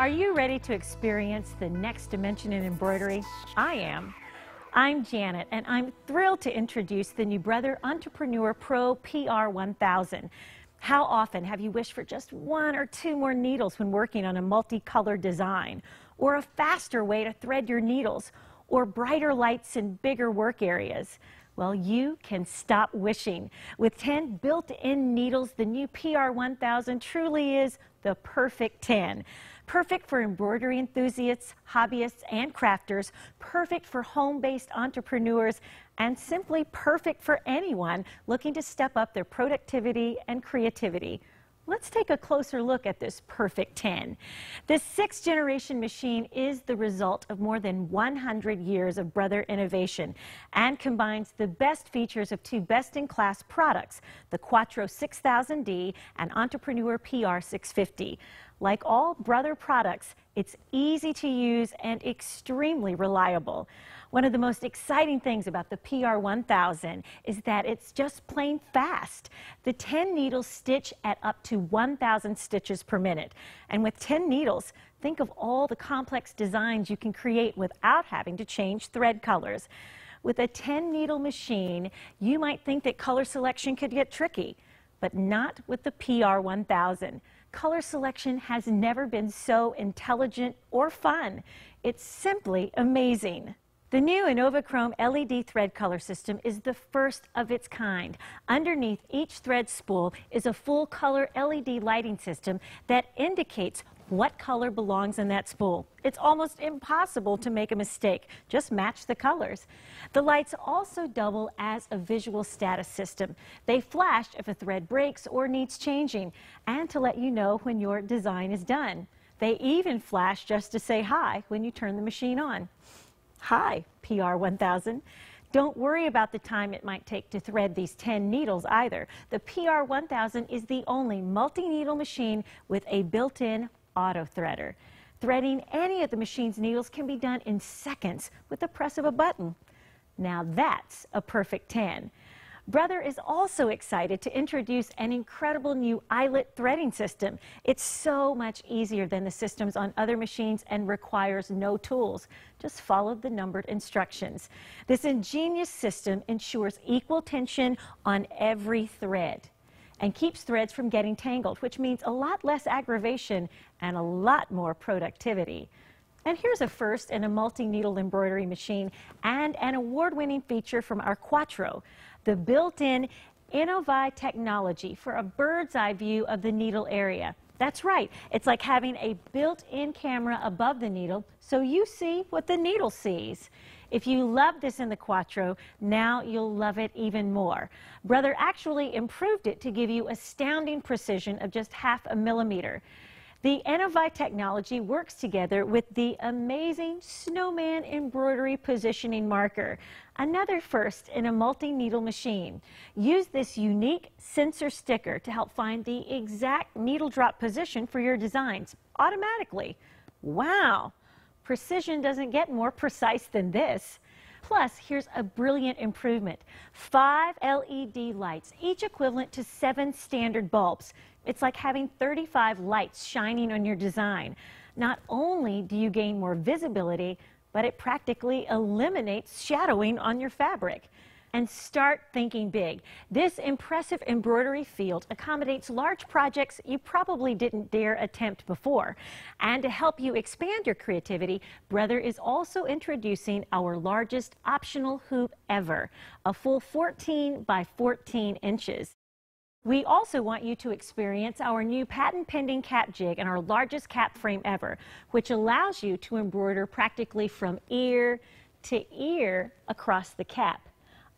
Are you ready to experience the next dimension in embroidery? I am. I'm Janet, and I'm thrilled to introduce the new Brother Entrepreneur Pro PR1000. How often have you wished for just one or two more needles when working on a multicolored design, or a faster way to thread your needles, or brighter lights in bigger work areas? Well, you can stop wishing. With 10 built-in needles, the new PR1000 truly is the perfect 10. Perfect for embroidery enthusiasts, hobbyists, and crafters, perfect for home-based entrepreneurs, and simply perfect for anyone looking to step up their productivity and creativity. Let's take a closer look at this perfect 10. This 6th-generation machine is the result of more than 100 years of Brother innovation and combines the best features of two best-in-class products, the Quattro 6000D and Entrepreneur PR650. Like all Brother products, it's easy to use and extremely reliable. One of the most exciting things about the PR1000 is that it's just plain fast. The 10 needles stitch at up to 1,000 stitches per minute. And with 10 needles, think of all the complex designs you can create without having to change thread colors. With a 10-needle machine, you might think that color selection could get tricky, but not with the PR1000. Color selection has never been so intelligent or fun. It's simply amazing. The new InnovaChrome LED thread color system is the first of its kind. Underneath each thread spool is a full color LED lighting system that indicates what color belongs in that spool. It's almost impossible to make a mistake. Just match the colors. The lights also double as a visual status system. They flash if a thread breaks or needs changing, and to let you know when your design is done. They even flash just to say hi when you turn the machine on. Hi, PR1000. Don't worry about the time it might take to thread these 10 needles either. The PR1000 is the only multi-needle machine with a built-in auto threader. Threading any of the machine's needles can be done in seconds with the press of a button. Now that's a perfect 10. Brother is also excited to introduce an incredible new eyelet threading system. It's so much easier than the systems on other machines and requires no tools. Just follow the numbered instructions. This ingenious system ensures equal tension on every thread and keeps threads from getting tangled, which means a lot less aggravation and a lot more productivity. And here's a first in a multi-needle embroidery machine and an award-winning feature from our Quattro, the built-in Innov-ís technology for a bird's-eye view of the needle area. That's right, it's like having a built-in camera above the needle so you see what the needle sees. If you love this in the Quattro, now you'll love it even more. Brother actually improved it to give you astounding precision of just half a millimeter. The Innov-ís technology works together with the amazing Snowman Embroidery Positioning Marker, another first in a multi-needle machine. Use this unique sensor sticker to help find the exact needle drop position for your designs automatically. Wow! Precision doesn't get more precise than this. Plus, here's a brilliant improvement. 5 LED lights, each equivalent to 7 standard bulbs. It's like having 35 lights shining on your design. Not only do you gain more visibility, but it practically eliminates shadowing on your fabric. And start thinking big. This impressive embroidery field accommodates large projects you probably didn't dare attempt before. And to help you expand your creativity, Brother is also introducing our largest optional hoop ever, a full 14 by 14 inches. We also want you to experience our new patent-pending cap jig and our largest cap frame ever, which allows you to embroider practically from ear to ear across the cap.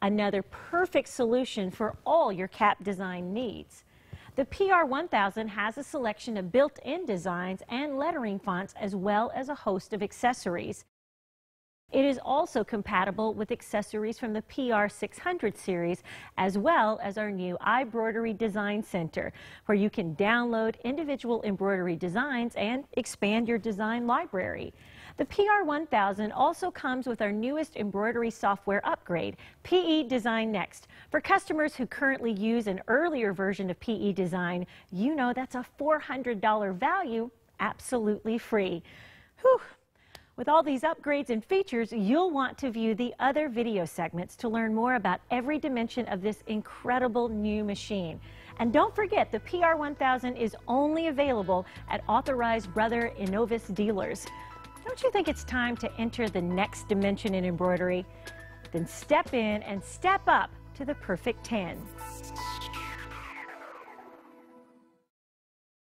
Another perfect solution for all your cap design needs. The PR1000 has a selection of built-in designs and lettering fonts as well as a host of accessories. It is also compatible with accessories from the PR600 series as well as our new iBroidery Design Center, where you can download individual embroidery designs and expand your design library. The PR1000 also comes with our newest embroidery software upgrade, PE Design Next. For customers who currently use an earlier version of PE Design, you know that's a $400 value absolutely free. Whew. With all these upgrades and features, you'll want to view the other video segments to learn more about every dimension of this incredible new machine. And don't forget, the PR1000 is only available at authorized Brother Innovis dealers. Don't you think it's time to enter the next dimension in embroidery? Then step in and step up to the perfect 10.